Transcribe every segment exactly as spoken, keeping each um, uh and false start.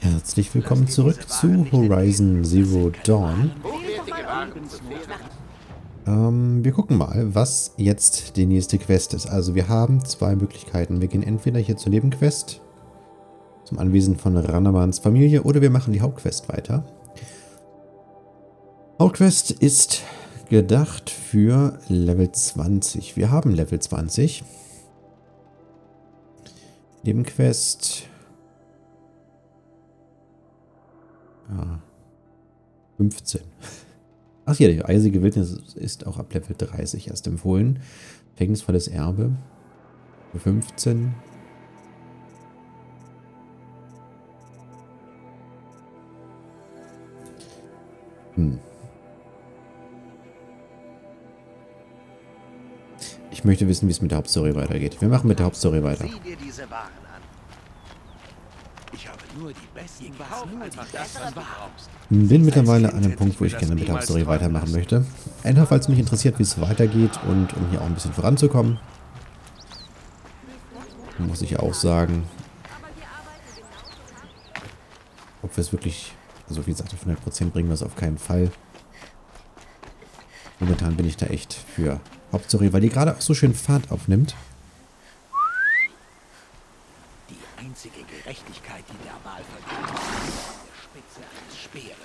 Herzlich willkommen zurück zu Horizon Zero Dawn. Ähm, wir gucken mal, was jetzt die nächste Quest ist. Also wir haben zwei Möglichkeiten. Wir gehen entweder hier zur Nebenquest, zum Anwesen von Ranamans Familie, oder wir machen die Hauptquest weiter. Hauptquest ist gedacht für Level zwanzig. Wir haben Level zwanzig. Nebenquest... Ah, fünfzehn. Ach ja, die eisige Wildnis ist auch ab Level dreißig erst empfohlen. Verhängnisvolles Erbe. Für fünfzehn. Hm. Ich möchte wissen, wie es mit der Hauptstory weitergeht. Wir machen mit der Hauptstory weiter. Sieh dir diese Waren an. Ich habe nur die besten Waren, einfach das, was du brauchst. Bin mittlerweile an einem Punkt, wo ich gerne mit der Hauptstory weitermachen möchte. Einfach, weil es mich interessiert, wie es weitergeht und um hier auch ein bisschen voranzukommen. Muss ich auch sagen. Ob wir es wirklich, also wie gesagt, auf hundert Prozent bringen wir es auf keinen Fall. Momentan bin ich da echt für Hauptstory, weil die gerade auch so schön Fahrt aufnimmt. Einzige Gerechtigkeit, die der Wahl verdient, ist an der Spitze eines Speeres.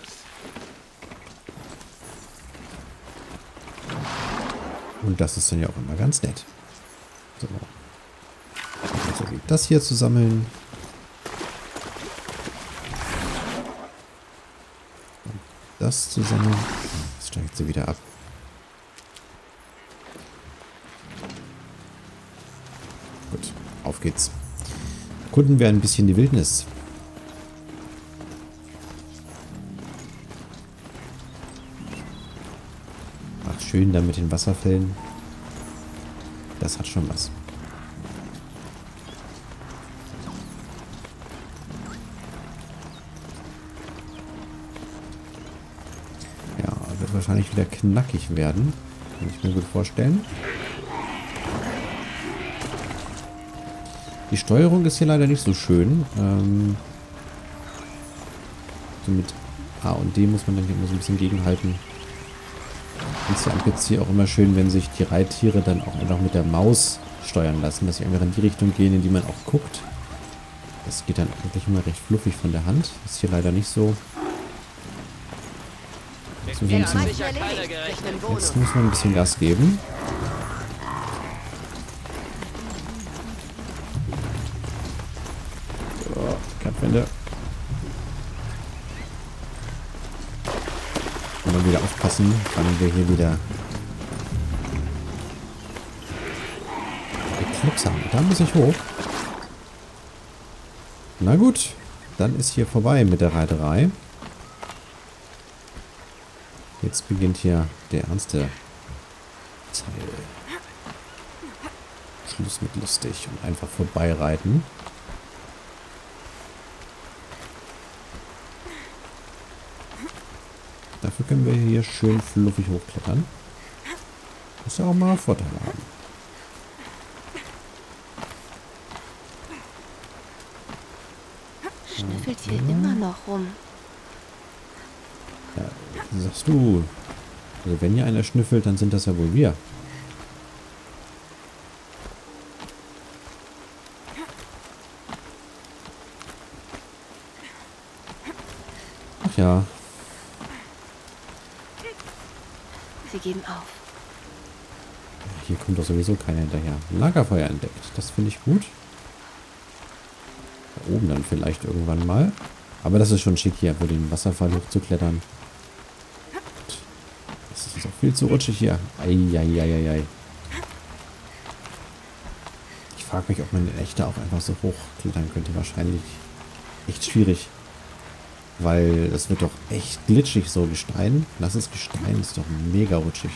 Und das ist dann ja auch immer ganz nett. So. So geht das hier zu sammeln. Und das zu sammeln. Jetzt steigt sie wieder ab. Gut, auf geht's. Erkunden wir ein bisschen die Wildnis. Ach, schön da mit den Wasserfällen. Das hat schon was. Ja, wird wahrscheinlich wieder knackig werden. Kann ich mir gut vorstellen. Die Steuerung ist hier leider nicht so schön. Ähm, so mit A und D muss man dann immer so ein bisschen gegenhalten. Ist ja am P C auch immer schön, wenn sich die Reittiere dann auch einfach mit der Maus steuern lassen, dass sie einfach in die Richtung gehen, in die man auch guckt. Das geht dann eigentlich immer recht fluffig von der Hand. Ist hier leider nicht so. Jetzt muss man ein bisschen Gas geben. Und dann wieder aufpassen, wann wir hier wieder Eclipse haben. Da muss ich hoch. Na gut, dann ist hier vorbei mit der Reiterei. Jetzt beginnt hier der ernste Teil. Schluss mit lustig und einfach vorbeireiten. Dafür können wir hier schön fluffig hochklettern. Muss ja auch mal Vorteile haben. Schnüffelt hier immer noch rum. Ja, sagst du. Also wenn hier einer schnüffelt, dann sind das ja wohl wir. Ach ja. Sie geben auf. Hier kommt doch sowieso keiner hinterher. Lagerfeuer entdeckt. Das finde ich gut. Da oben dann vielleicht irgendwann mal. Aber das ist schon schick hier, über den Wasserfall hochzuklettern. Das ist doch viel zu rutschig hier. Eieieiei. Ich frage mich, ob man den Wächter auch einfach so hochklettern könnte. Wahrscheinlich echt schwierig. Weil es wird doch echt glitschig, so Gestein. Das ist Gestein, ist doch mega rutschig.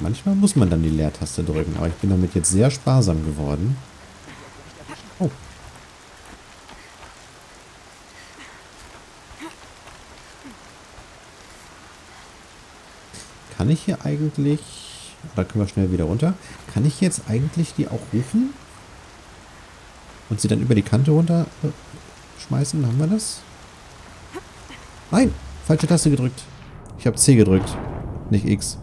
Manchmal muss man dann die Leertaste drücken, aber ich bin damit jetzt sehr sparsam geworden. Oh. Kann ich hier eigentlich... Da können wir schnell wieder runter. Kann ich jetzt eigentlich die auch rufen? Und sie dann über die Kante runter schmeißen. Haben wir das? Nein! Falsche Taste gedrückt. Ich habe C gedrückt. Nicht X.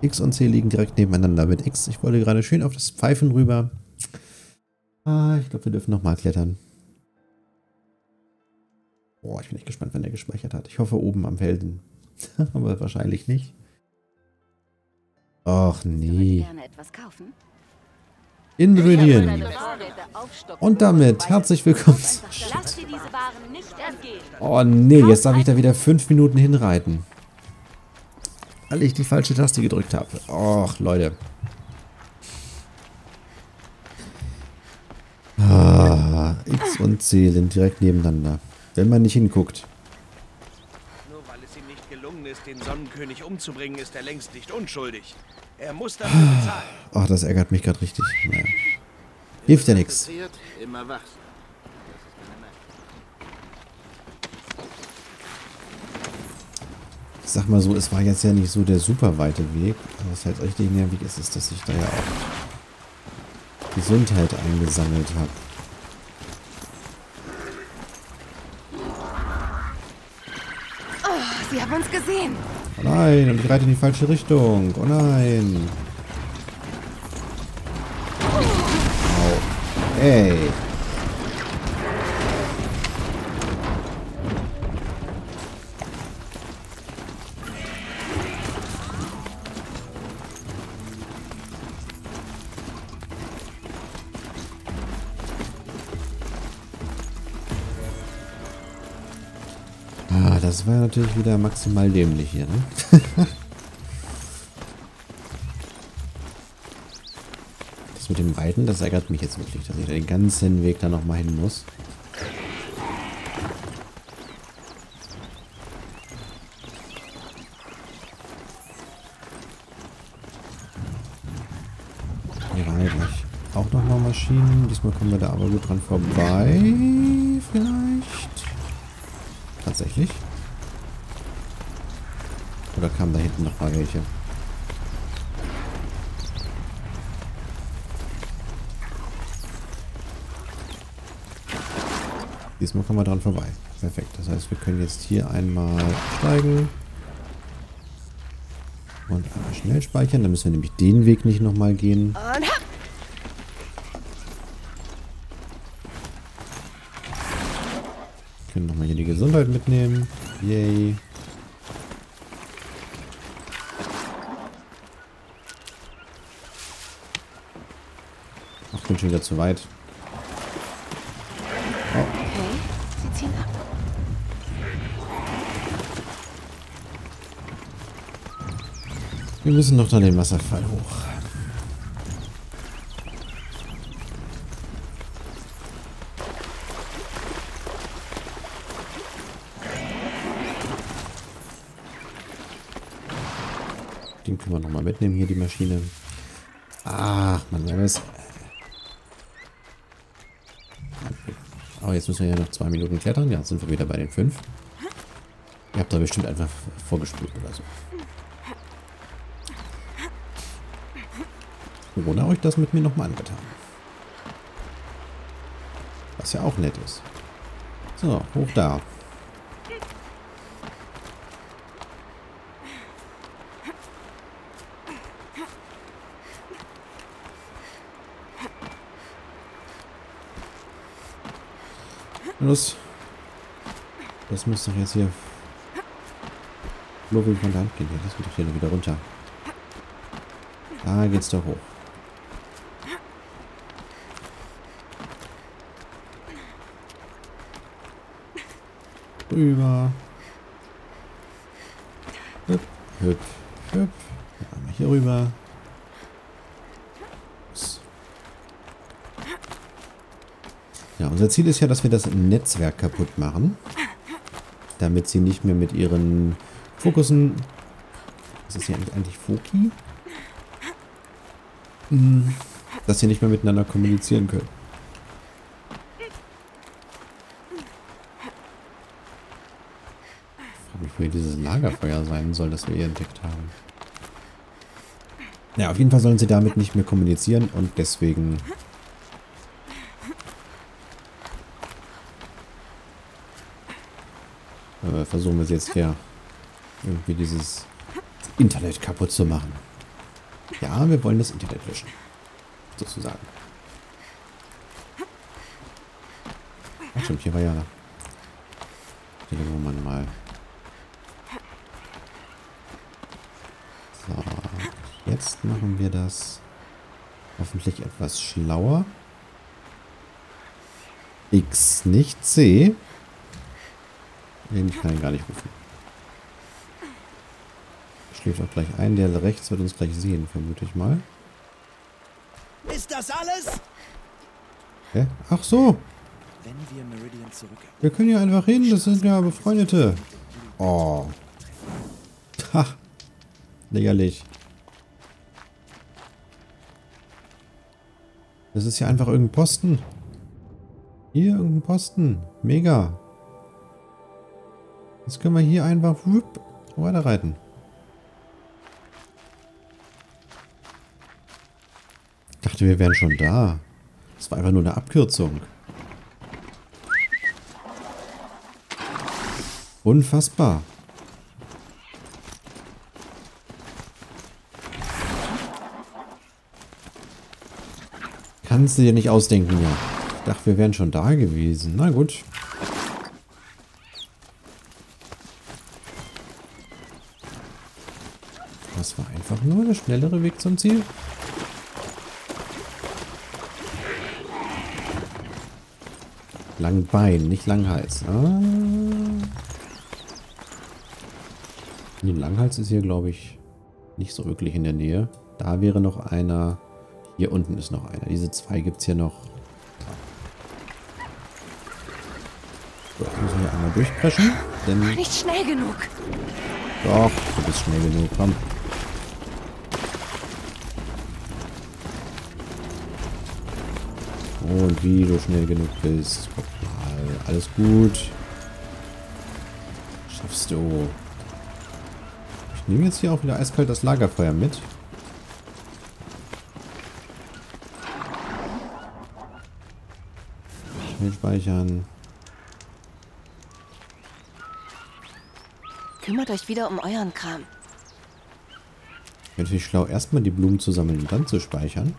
X und C liegen direkt nebeneinander. Mit X, ich wollte gerade schön auf das Pfeifen rüber. Ah, ich glaube, wir dürfen nochmal klettern. Boah, ich bin echt gespannt, wann der gespeichert hat. Ich hoffe oben am Felsen. Aber wahrscheinlich nicht. Och nee. Ingredienten. Und damit herzlich willkommen. Shit. Oh nee, jetzt darf ich da wieder fünf Minuten hinreiten. Weil ich die falsche Taste gedrückt habe. Och, Leute. Ah, X und C sind direkt nebeneinander. Wenn man nicht hinguckt. Nur weil es ihm nicht gelungen ist, den Sonnenkönig umzubringen, ist er längst nicht unschuldig. Er muss dafür bezahlen. Ach, das ärgert mich gerade richtig. Naja. Hilft ja nichts. Ich sag mal so, es war jetzt ja nicht so der super weite Weg. Was halt echt nervig ist, ist, dass ich da ja auch Gesundheit eingesammelt habe. Sie haben uns gesehen. Oh nein, und ich reite in die falsche Richtung. Oh nein. Oh. Ey. Das war natürlich wieder maximal dämlich hier, ne? Das mit dem Reiten, das ärgert mich jetzt wirklich, dass ich den ganzen Weg da nochmal hin muss. Hier war eigentlich auch nochmal Maschinen. Diesmal kommen wir da aber gut dran vorbei. Vielleicht. Tatsächlich. Oder kamen da hinten noch mal welche? Diesmal kommen wir dran vorbei. Perfekt. Das heißt, wir können jetzt hier einmal steigen. Und einmal schnell speichern. Dann müssen wir nämlich den Weg nicht nochmal gehen. Wir können nochmal hier die Gesundheit mitnehmen. Yay. Ich bin schon wieder zu weit. Oh. Okay, sie ziehen ab. Wir müssen noch an den Wasserfall hoch. Den können wir nochmal mitnehmen, hier die Maschine. Ach, man weiß. Jetzt müssen wir ja noch zwei Minuten klettern. Ja, sind wir wieder bei den fünf. Ihr habt da bestimmt einfach vorgespült oder so. Corona euch das mit mir nochmal angetan. Was ja auch nett ist. So, hoch da. Los. Das muss doch jetzt hier logisch von der Hand gehen. Das geht doch hier wieder runter. Da geht's doch hoch. Rüber. Hüpf, hüpf, hüpf. Einmal hier rüber. Ja, unser Ziel ist ja, dass wir das Netzwerk kaputt machen, damit sie nicht mehr mit ihren Fokussen... Was ist hier eigentlich Foki? Dass sie nicht mehr miteinander kommunizieren können. Ich frage mich, wo hier dieses Lagerfeuer sein soll, das wir hier entdeckt haben. Ja, auf jeden Fall sollen sie damit nicht mehr kommunizieren und deswegen... äh, versuchen wir es jetzt hier irgendwie dieses Internet kaputt zu machen. Ja, wir wollen das Internet löschen. Sozusagen. Ach stimmt, hier war ja... Hier wollen wir mal... So, jetzt machen wir das hoffentlich etwas schlauer. X, nicht C. Den ich kann ihn gar nicht rufen. Schläft auch gleich ein. Der rechts wird uns gleich sehen, vermute ich mal. Ist das alles? Hä? Ach so. Wenn wir Meridian zurück... Wir können ja einfach hin. Das sind ja Befreundete. Oh. Ha. Lächerlich. Das ist ja einfach irgendein Posten. Hier irgendein Posten. Mega. Jetzt können wir hier einfach wupp, weiterreiten. Ich dachte, wir wären schon da. Das war einfach nur eine Abkürzung. Unfassbar. Kannst du dir nicht ausdenken, ja. Ich dachte, wir wären schon da gewesen. Na gut. Das war einfach nur der schnellere Weg zum Ziel. Langbein, nicht Langhals. Ah. Nee, Langhals ist hier, glaube ich, nicht so wirklich in der Nähe. Da wäre noch einer. Hier unten ist noch einer. Diese zwei gibt es hier noch. So, jetzt müssen wir einmal durchpreschen. Denn nicht schnell genug. Doch, du bist schnell genug. Komm. Und wie du schnell genug bist. Hoppla, alles gut. Schaffst du. Ich nehme jetzt hier auch wieder eiskalt das Lagerfeuer mit. Schnell speichern. Kümmert euch wieder um euren Kram. Wäre natürlich schlau, erstmal die Blumen zu sammeln und dann zu speichern.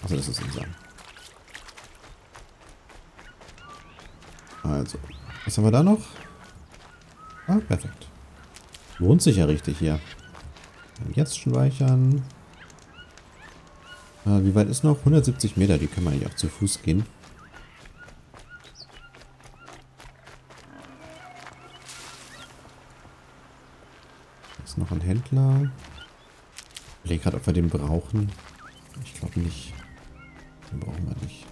Also das ist unser. Also, was haben wir da noch? Ah, perfekt. Lohnt sich ja richtig hier. Und jetzt speichern. Ah, wie weit ist noch? hundertsiebzig Meter, die können wir eigentlich auch zu Fuß gehen. Ist noch ein Händler. Ich überlege gerade, ob wir den brauchen. Ich glaube nicht. Den brauchen wir nicht.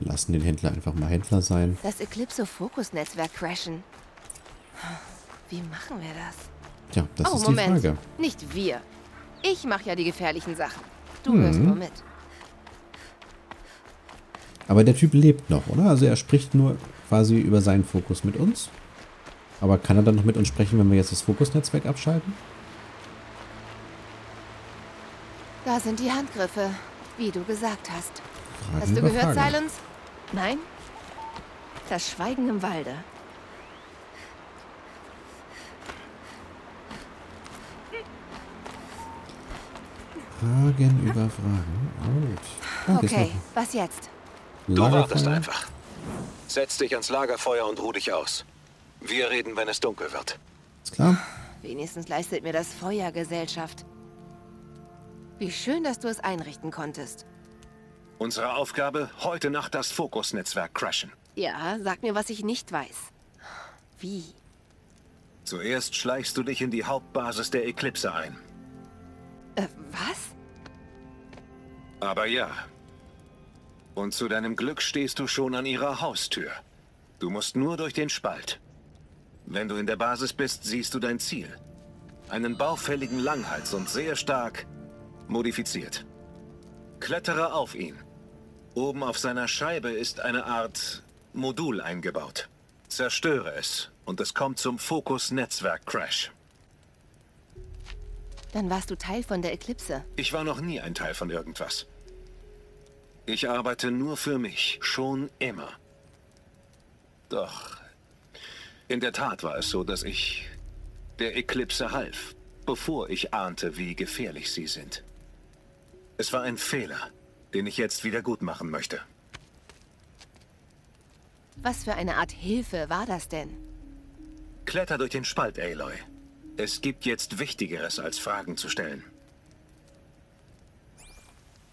Lassen den Händler einfach mal Händler sein. Das Eclipse-Fokus-Netzwerk crashen. Wie machen wir das? Tja, das oh, ist Moment. die Frage. Nicht wir. Ich mache ja die gefährlichen Sachen. Du hm. hörst nur mit. Aber der Typ lebt noch, oder? Also er spricht nur quasi über seinen Fokus mit uns. Aber kann er dann noch mit uns sprechen, wenn wir jetzt das Fokusnetzwerk abschalten? Da sind die Handgriffe, wie du gesagt hast. Fragen hast du gehört, Fragen. Silence? Nein? Das Schweigen im Walde. Fragen über Fragen. Oh, okay, was jetzt? Du wartest einfach. Setz dich ans Lagerfeuer und ruh dich aus. Wir reden, wenn es dunkel wird. Ist klar. Wenigstens leistet mir das Feuer Gesellschaft. Wie schön, dass du es einrichten konntest. Unsere Aufgabe, heute Nacht das Fokusnetzwerk crashen. Ja, sag mir, was ich nicht weiß. Wie? Zuerst schleichst du dich in die Hauptbasis der Eclipse ein. Äh, was? Aber ja. Und zu deinem Glück stehst du schon an ihrer Haustür. Du musst nur durch den Spalt. Wenn du in der Basis bist, siehst du dein Ziel. Einen baufälligen Langhals und sehr stark modifiziert. Klettere auf ihn. Oben auf seiner Scheibe ist eine Art Modul eingebaut. Zerstöre es und es kommt zum Fokus-Netzwerk-Crash. Dann warst du Teil von der Eclipse. Ich war noch nie ein Teil von irgendwas. Ich arbeite nur für mich, schon immer. Doch, in der Tat war es so, dass ich der Eclipse half, bevor ich ahnte, wie gefährlich sie sind. Es war ein Fehler, den ich jetzt wieder gut machen möchte. Was für eine Art Hilfe war das denn? Kletter durch den Spalt, Aloy. Es gibt jetzt Wichtigeres, als Fragen zu stellen.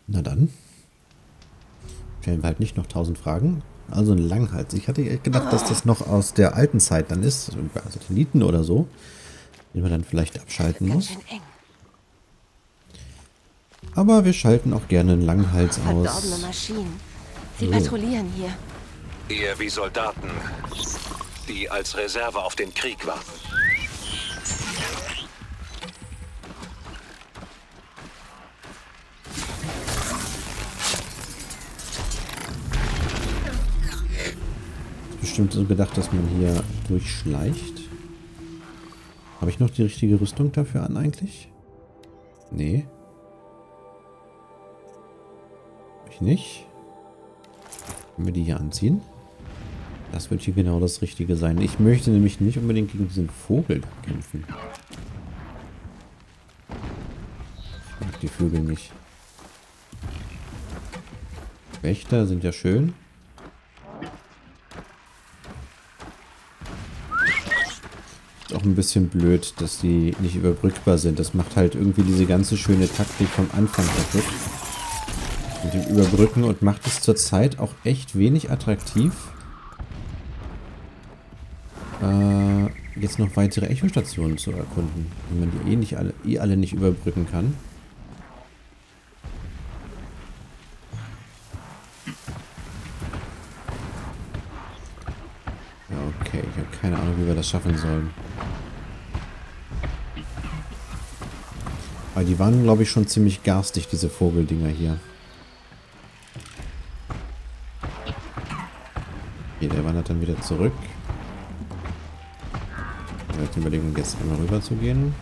Na dann. Stellen wir halt nicht noch tausend Fragen. Also ein Langhals. Ich hatte gedacht, dass das noch aus der alten Zeit dann ist. Also Satelliten oder so. Den man dann vielleicht abschalten muss. Aber wir schalten auch gerne einen Langhals aus. Verdorbene Maschinen. Sie patrouillieren hier. Eher wie Soldaten, die als Reserve auf den Krieg warten. Bestimmt so gedacht, dass man hier durchschleicht. Habe ich noch die richtige Rüstung dafür an eigentlich? Nee. Ich nicht. Können wir die hier anziehen? Das wird hier genau das Richtige sein. Ich möchte nämlich nicht unbedingt gegen diesen Vogel kämpfen. Ich mag die Vögel nicht. Wächter sind ja schön. Ist auch ein bisschen blöd, dass die nicht überbrückbar sind. Das macht halt irgendwie diese ganze schöne Taktik vom Anfang kaputt. Mit dem Überbrücken und macht es zurzeit auch echt wenig attraktiv, äh, jetzt noch weitere Echostationen zu erkunden, wenn man die eh nicht alle, eh alle nicht überbrücken kann. Okay, ich habe keine Ahnung, wie wir das schaffen sollen. Aber die waren, glaube ich, schon ziemlich garstig, diese Vogeldinger hier. Der wandert dann wieder zurück. Ich habe die Überlegung, jetzt einmal rüber zu gehen.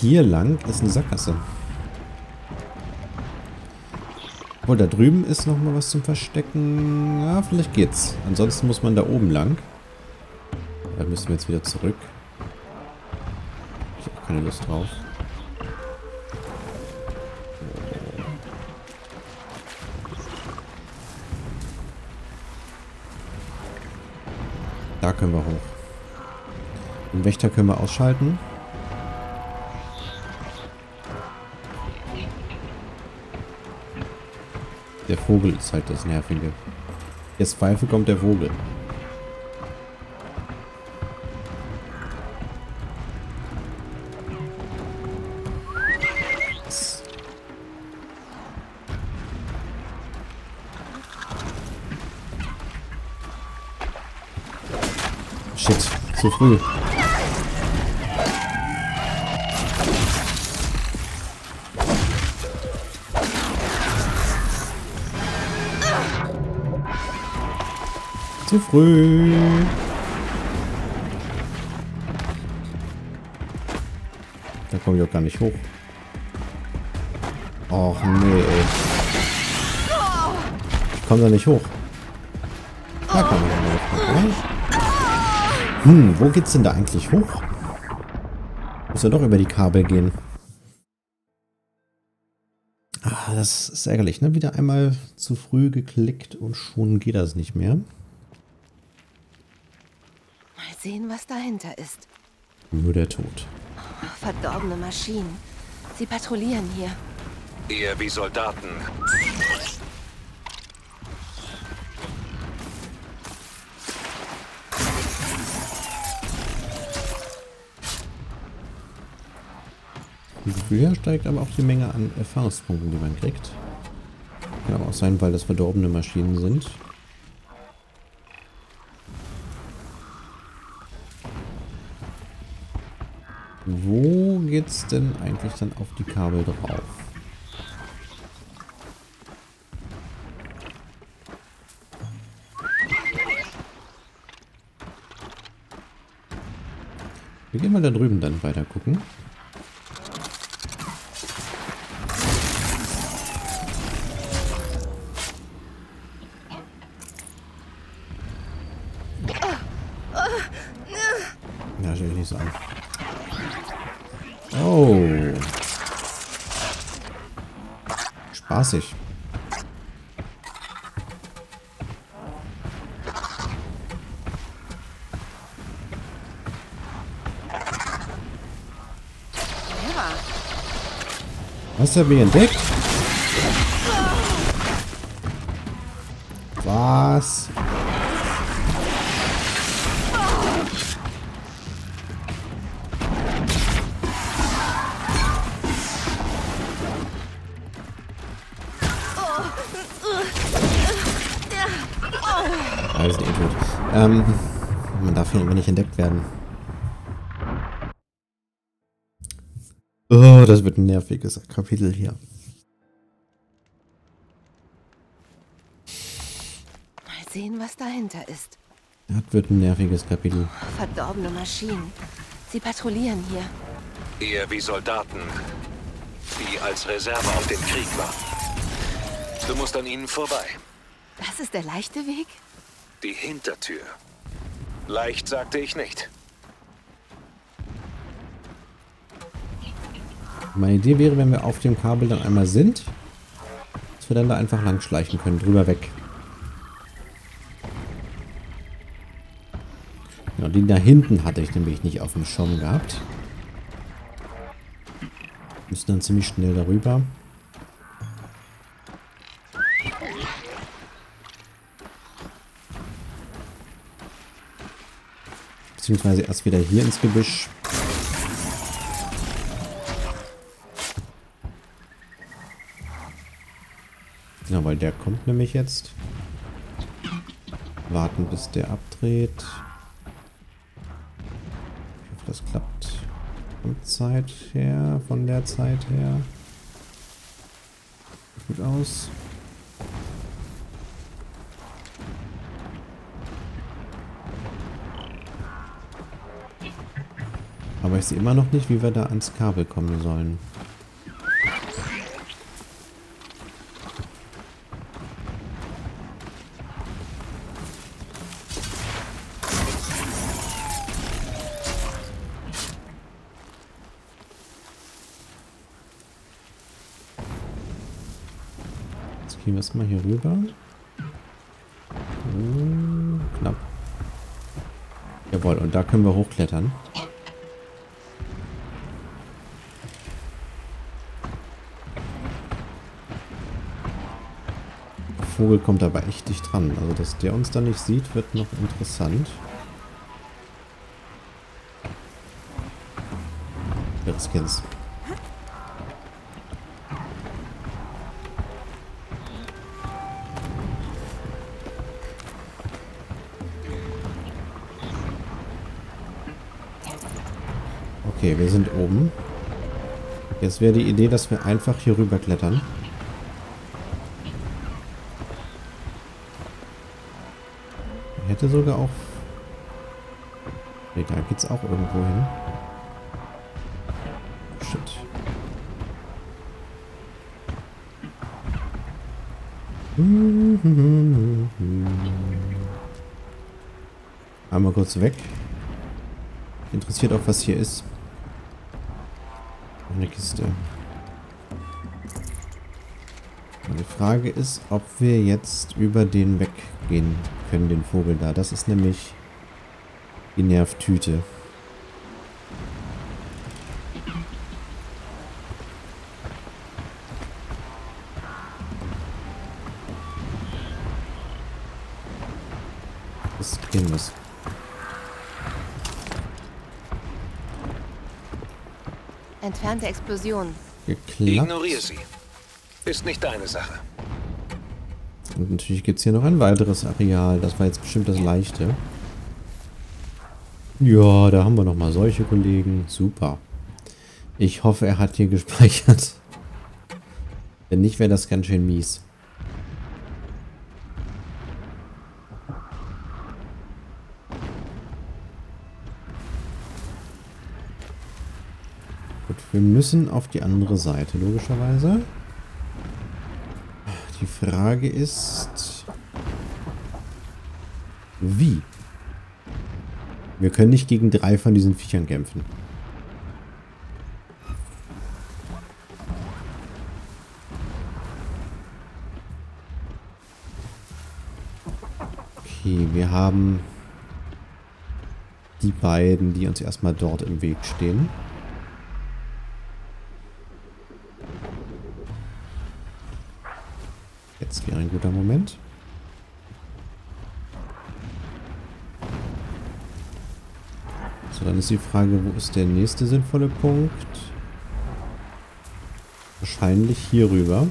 Hier lang ist eine Sackgasse. Oh, da drüben ist noch mal was zum Verstecken. Ja, vielleicht geht's. Ansonsten muss man da oben lang. Da müssen wir jetzt wieder zurück. Ich habe keine Lust drauf. Da können wir hoch. Den Wächter können wir ausschalten. Der Vogel ist halt das Nervige. Jetzt Pfeife kommt der Vogel. Shit, zu früh. Zu früh. Da komme ich auch gar nicht hoch. Och nee, ey. Ich komme da nicht hoch. Da komme ich gar nicht hoch. Hm, wo geht's denn da eigentlich hoch? Muss ja doch über die Kabel gehen. Ah, das ist ärgerlich, ne? Wieder einmal zu früh geklickt und schon geht das nicht mehr. Sehen, was dahinter ist. Nur der Tod. Verdorbene Maschinen. Sie patrouillieren hier. Eher wie Soldaten. Höher steigt aber auch die Menge an Erfahrungspunkten, die man kriegt. Kann aber auch sein, weil das verdorbene Maschinen sind. Wo geht's denn eigentlich dann auf die Kabel drauf? Wir gehen mal da drüben dann weiter gucken. Ja, stell dich nicht so an. Oh. Spaßig. Was haben wir entdeckt? Was? Alles nicht gut. Ähm, man darf hier immer nicht entdeckt werden. Oh, das wird ein nerviges Kapitel hier. Mal sehen, was dahinter ist. Das wird ein nerviges Kapitel. Verdorbene Maschinen. Sie patrouillieren hier. Eher wie Soldaten, die als Reserve auf den Krieg warten. Du musst an ihnen vorbei. Das ist der leichte Weg? Die Hintertür. Leicht sagte ich nicht. Meine Idee wäre, wenn wir auf dem Kabel dann einmal sind, dass wir dann da einfach lang schleichen können, drüber weg. Ja, den da hinten hatte ich nämlich nicht auf dem Schirm gehabt. Müssen dann ziemlich schnell darüber. Beziehungsweise erst wieder hier ins Gebüsch. Genau, weil der kommt nämlich jetzt. Warten, bis der abdreht. Ich hoffe, das klappt. Von Zeit her, von der Zeit her. Sieht gut aus. Aber ich sehe immer noch nicht, wie wir da ans Kabel kommen sollen. Jetzt gehen wir erstmal hier rüber. Und knapp. Jawohl, und da können wir hochklettern. Vogel kommt aber echt dicht dran. Also, dass der uns da nicht sieht, wird noch interessant. Wir risken's. Okay, wir sind oben. Jetzt wäre die Idee, dass wir einfach hier rüber klettern. Hätte sogar auch... Nee, da geht's auch irgendwo hin. Shit. Einmal kurz weg. Interessiert auch, was hier ist. Eine Kiste. Und die Frage ist, ob wir jetzt über den Weg gehen können, den Vogel da. Das ist nämlich die Nervtüte. Das gehen muss. Entfernte Explosion. Geklappt. Ignoriere sie. Ist nicht deine Sache. Und natürlich gibt es hier noch ein weiteres Areal. Das war jetzt bestimmt das Leichte. Ja, da haben wir nochmal solche Kollegen. Super. Ich hoffe, er hat hier gespeichert. Wenn nicht, wäre das ganz schön mies. Gut, wir müssen auf die andere Seite, logischerweise. Die Frage ist... Wie? Wir können nicht gegen drei von diesen Viechern kämpfen. Okay, wir haben die beiden, die uns erstmal dort im Weg stehen. Jetzt wäre ein guter Moment. So, dann ist die Frage, wo ist der nächste sinnvolle Punkt? Wahrscheinlich hier rüber.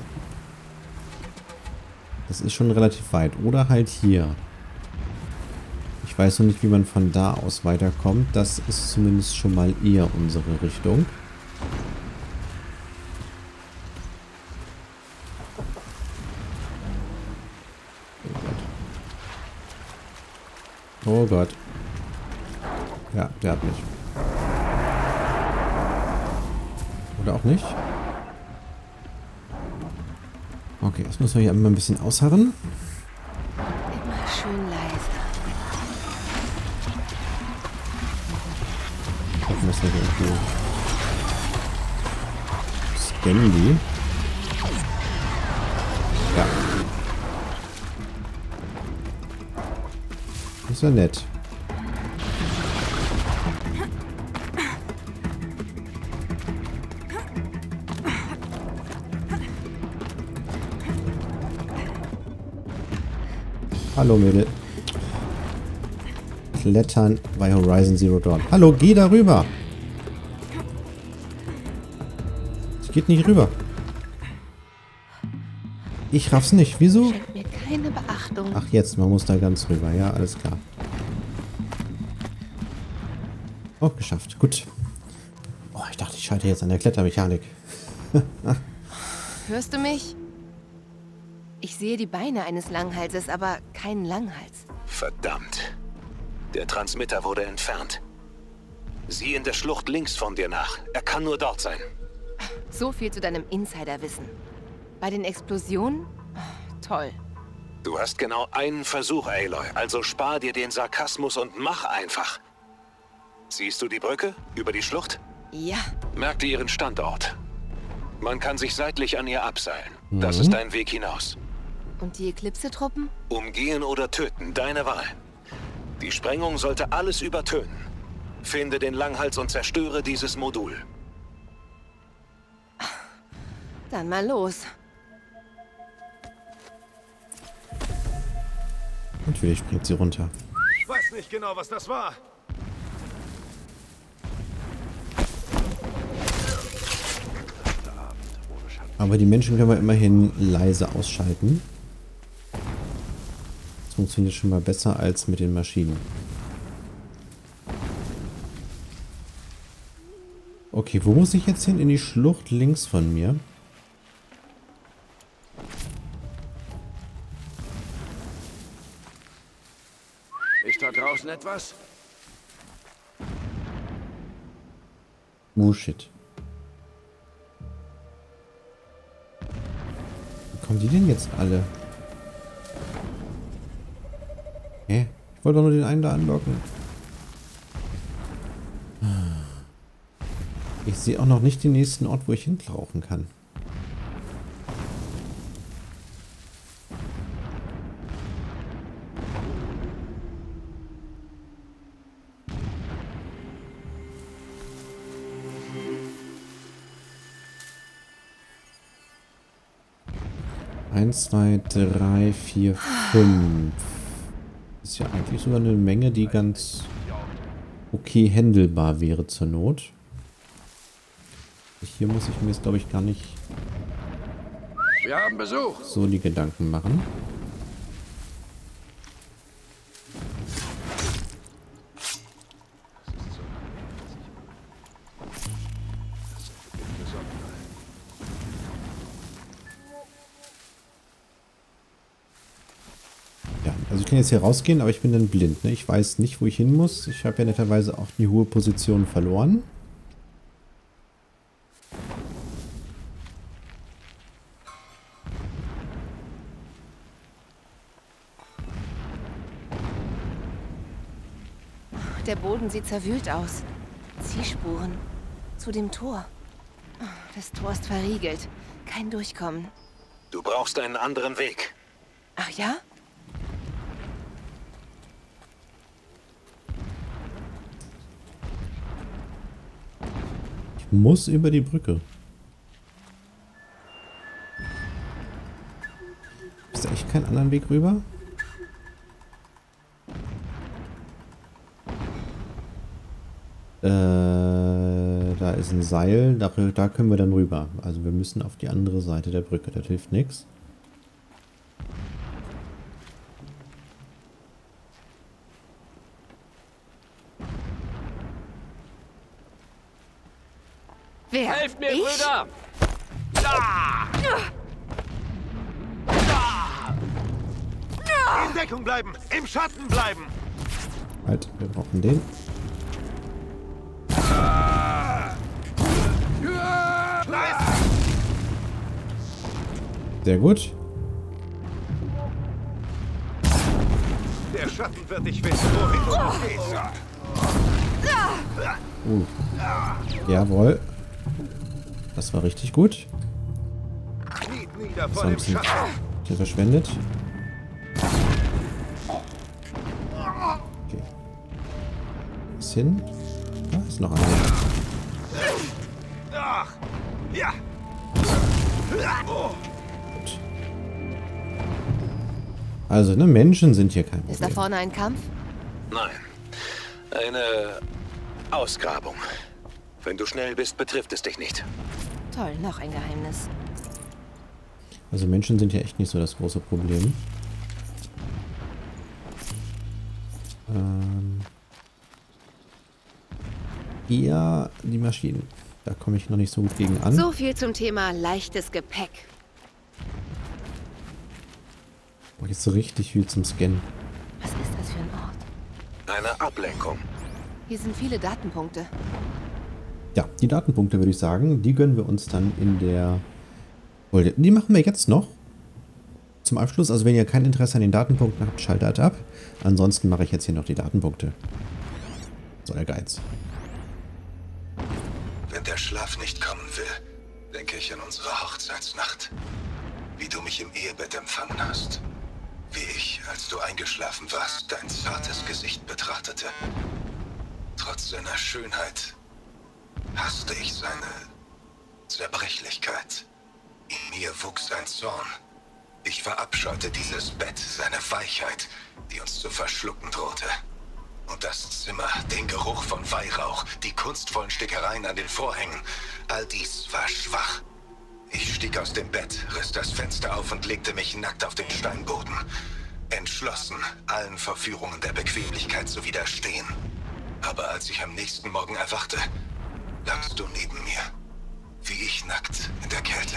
Das ist schon relativ weit. Oder halt hier. Ich weiß noch nicht, wie man von da aus weiterkommt. Das ist zumindest schon mal eher unsere Richtung. Oh Gott. Oh Gott. Ja, der hat mich. Oder auch nicht. Okay, jetzt müssen wir hier einmal ein bisschen ausharren. Immer schön leise. Müssen wir irgendwie scannen die. Ja. Ist ja nett. Hallo Mädel. Klettern bei Horizon Zero Dawn. Hallo, geh da rüber! Es geht nicht rüber. Ich raff's nicht. Wieso? Schenkt mir keine Beachtung. Ach jetzt, man muss da ganz rüber. Ja, alles klar. Oh, geschafft. Gut. Oh, ich dachte, ich scheitere jetzt an der Klettermechanik. Hörst du mich? Ich sehe die Beine eines Langhalses, aber keinen Langhals. Verdammt. Der Transmitter wurde entfernt. Sieh in der Schlucht links von dir nach. Er kann nur dort sein. So viel zu deinem Insiderwissen. Bei den Explosionen? Toll. Du hast genau einen Versuch, Aloy. Also spar dir den Sarkasmus und mach einfach. Siehst du die Brücke über die Schlucht? Ja. Merk dir ihren Standort. Man kann sich seitlich an ihr abseilen. Mhm. Das ist dein Weg hinaus. Und die Eclipse-Truppen? Umgehen oder töten, deine Wahl. Die Sprengung sollte alles übertönen. Finde den Langhals und zerstöre dieses Modul. Dann mal los. Natürlich springt sie runter. Ich weiß nicht genau, was das war. Aber die Menschen können wir immerhin leise ausschalten. Funktioniert schon mal besser als mit den Maschinen. Okay, wo muss ich jetzt hin? In die Schlucht links von mir. Ist da draußen etwas? Oh shit. Wo kommen die denn jetzt alle? Hä? Ich wollte doch nur den einen da anlocken. Ich sehe auch noch nicht den nächsten Ort, wo ich hinlaufen kann. Eins, zwei, drei, vier, fünf. Ist ja eigentlich sogar eine Menge, die ganz okay handelbar wäre zur Not. Hier muss ich mir jetzt, glaube ich, gar nicht Wir haben Besuch. so die Gedanken machen. Also ich kann jetzt hier rausgehen, aber ich bin dann blind. Ne? Ich weiß nicht, wo ich hin muss. Ich habe ja netterweise auch die hohe Position verloren. Der Boden sieht zerwühlt aus. Ziehspuren. Zu dem Tor. Das Tor ist verriegelt. Kein Durchkommen. Du brauchst einen anderen Weg. Ach ja? Ich muss über die Brücke. Ist da echt keinen anderen Weg rüber? Äh, da ist ein Seil, da, da können wir dann rüber. Also wir müssen auf die andere Seite der Brücke, das hilft nichts. Wer? Helft mir, ich? Brüder! Da! Da! Da! In Deckung bleiben! Im Schatten bleiben! Halt, wir brauchen den. Sehr gut. Der Schatten wird dich wissen, wohin du gehst. Uh. Jawohl. Das war richtig gut. Das war ein bisschen verschwendet. Okay. Ist hin. Da ist noch einer. Ach. Ja. Oh. Also, ne, Menschen sind hier kein Problem. Ist da vorne ein Kampf? Nein. Eine Ausgrabung. Wenn du schnell bist, betrifft es dich nicht. Toll, noch ein Geheimnis. Also Menschen sind hier echt nicht so das große Problem. Ähm. Eher die Maschinen. Da komme ich noch nicht so gut gegen an. So viel zum Thema leichtes Gepäck. Jetzt so richtig viel zum Scannen. Was ist das für ein Ort? Eine Ablenkung. Hier sind viele Datenpunkte. Ja, die Datenpunkte würde ich sagen, die gönnen wir uns dann in der Folge. Die machen wir jetzt noch zum Abschluss. Also wenn ihr kein Interesse an den Datenpunkten habt, schaltet ab. Ansonsten mache ich jetzt hier noch die Datenpunkte. So der Geiz. Wenn der Schlaf nicht kommen will, denke ich an unsere Hochzeitsnacht. Wie du mich im Ehebett empfangen hast. Wie ich, als du eingeschlafen warst, dein zartes Gesicht betrachtete. Trotz seiner Schönheit hasste ich seine Zerbrechlichkeit. In mir wuchs ein Zorn. Ich verabscheute dieses Bett, seine Weichheit, die uns zu verschlucken drohte. Und das Zimmer, den Geruch von Weihrauch, die kunstvollen Stickereien an den Vorhängen, all dies war schwach. Ich stieg aus dem Bett, riss das Fenster auf und legte mich nackt auf den Steinboden. Entschlossen, allen Verführungen der Bequemlichkeit zu widerstehen. Aber als ich am nächsten Morgen erwachte, lagst du neben mir. Wie ich nackt in der Kälte.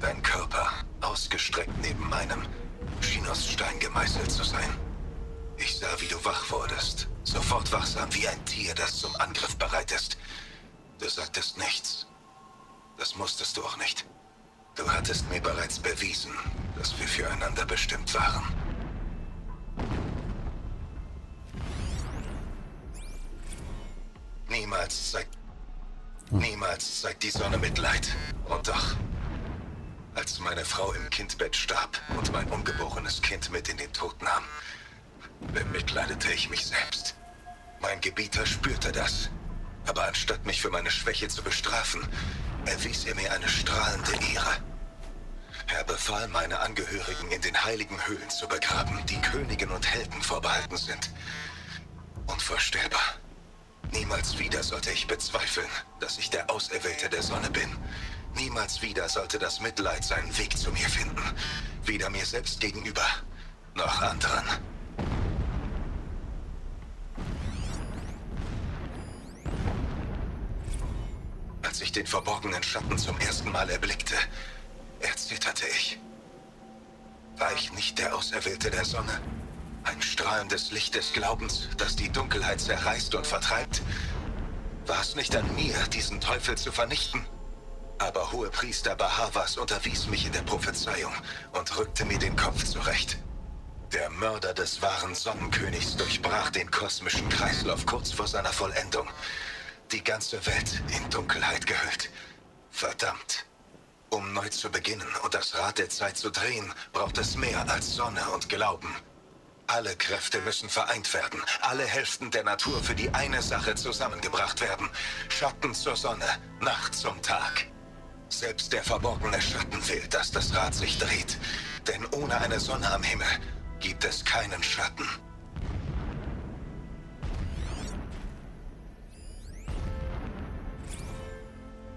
Dein Körper, ausgestreckt neben meinem, schien aus Stein gemeißelt zu sein. Ich sah, wie du wach wurdest. Sofort wachsam wie ein Tier, das zum Angriff bereit ist. Du sagtest nichts. Das musstest du auch nicht. Du hattest mir bereits bewiesen, dass wir füreinander bestimmt waren. Niemals zeigt, niemals zeigt die Sonne Mitleid. Und doch, als meine Frau im Kindbett starb und mein ungeborenes Kind mit in den Tod nahm, bemitleidete ich mich selbst. Mein Gebieter spürte das. Aber anstatt mich für meine Schwäche zu bestrafen, erwies er mir eine strahlende Ehre. Er befahl, meine Angehörigen in den heiligen Höhlen zu begraben, die Königen und Helden vorbehalten sind. Unvorstellbar. Niemals wieder sollte ich bezweifeln, dass ich der Auserwählte der Sonne bin. Niemals wieder sollte das Mitleid seinen Weg zu mir finden. Weder mir selbst gegenüber, noch anderen. Als ich den verborgenen Schatten zum ersten Mal erblickte, erzitterte ich. War ich nicht der Auserwählte der Sonne? Ein strahlendes Licht des Glaubens, das die Dunkelheit zerreißt und vertreibt. War es nicht an mir, diesen Teufel zu vernichten? Aber Hohepriester Bahavas unterwies mich in der Prophezeiung und rückte mir den Kopf zurecht. Der Mörder des wahren Sonnenkönigs durchbrach den kosmischen Kreislauf kurz vor seiner Vollendung. Die ganze Welt in Dunkelheit gehüllt. Verdammt. Um neu zu beginnen und das Rad der Zeit zu drehen, braucht es mehr als Sonne und Glauben. Alle Kräfte müssen vereint werden, alle Hälften der Natur für die eine Sache zusammengebracht werden. Schatten zur Sonne, Nacht zum Tag. Selbst der verborgene Schatten will, dass das Rad sich dreht. Denn ohne eine Sonne am Himmel gibt es keinen Schatten.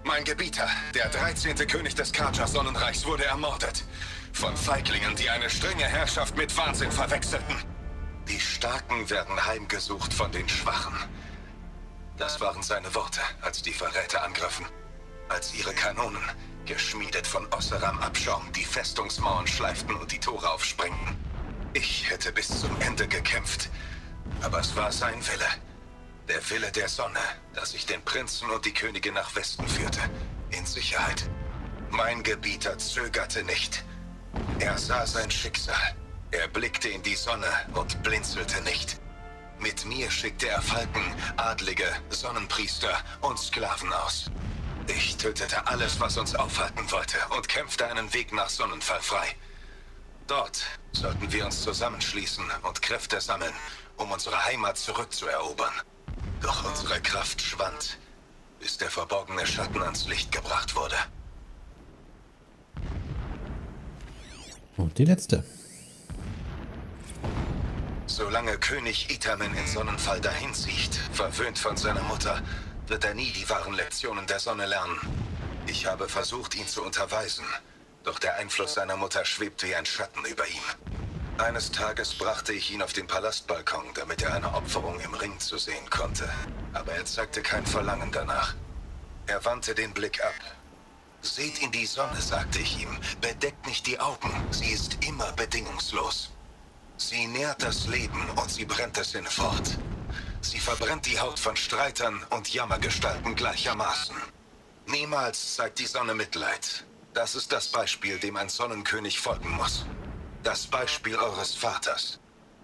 Mein Gebieter, der dreizehnte König des Karja-Sonnenreichs, wurde ermordet. Von Feiglingen, die eine strenge Herrschaft mit Wahnsinn verwechselten. Die Starken werden heimgesucht von den Schwachen. Das waren seine Worte, als die Verräter angriffen. Als ihre Kanonen, geschmiedet von Osseram-Abschaum, die Festungsmauern schleiften und die Tore aufsprengten. Ich hätte bis zum Ende gekämpft, aber es war sein Wille. Der Wille der Sonne, dass ich den Prinzen und die Königin nach Westen führte, in Sicherheit. Mein Gebieter zögerte nicht. Er sah sein Schicksal. Er blickte in die Sonne und blinzelte nicht. Mit mir schickte er Falken, Adlige, Sonnenpriester und Sklaven aus. Ich tötete alles, was uns aufhalten wollte, und kämpfte einen Weg nach Sonnenfall frei. Dort sollten wir uns zusammenschließen und Kräfte sammeln, um unsere Heimat zurückzuerobern. Doch unsere Kraft schwand, bis der verborgene Schatten ans Licht gebracht wurde. Und die letzte. Solange König Itaman in Sonnenfall dahinsieht, verwöhnt von seiner Mutter, wird er nie die wahren Lektionen der Sonne lernen. Ich habe versucht, ihn zu unterweisen, doch der Einfluss seiner Mutter schwebt wie ein Schatten über ihm. Eines Tages brachte ich ihn auf den Palastbalkon, damit er eine Opferung im Ring zu sehen konnte, aber er zeigte kein Verlangen danach. Er wandte den Blick ab. Seht in die Sonne, sagte ich ihm. Bedeckt nicht die Augen, sie ist immer bedingungslos. Sie nährt das Leben und sie brennt es hinfort. Sie verbrennt die Haut von Streitern und Jammergestalten gleichermaßen. Niemals zeigt die Sonne Mitleid. Das ist das Beispiel, dem ein Sonnenkönig folgen muss. Das Beispiel eures Vaters.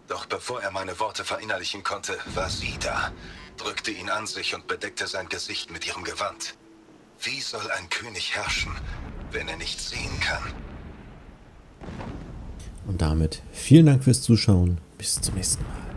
Doch bevor er meine Worte verinnerlichen konnte, war sie da, drückte ihn an sich und bedeckte sein Gesicht mit ihrem Gewand. Wie soll ein König herrschen, wenn er nicht sehen kann? Und damit vielen Dank fürs Zuschauen. Bis zum nächsten Mal.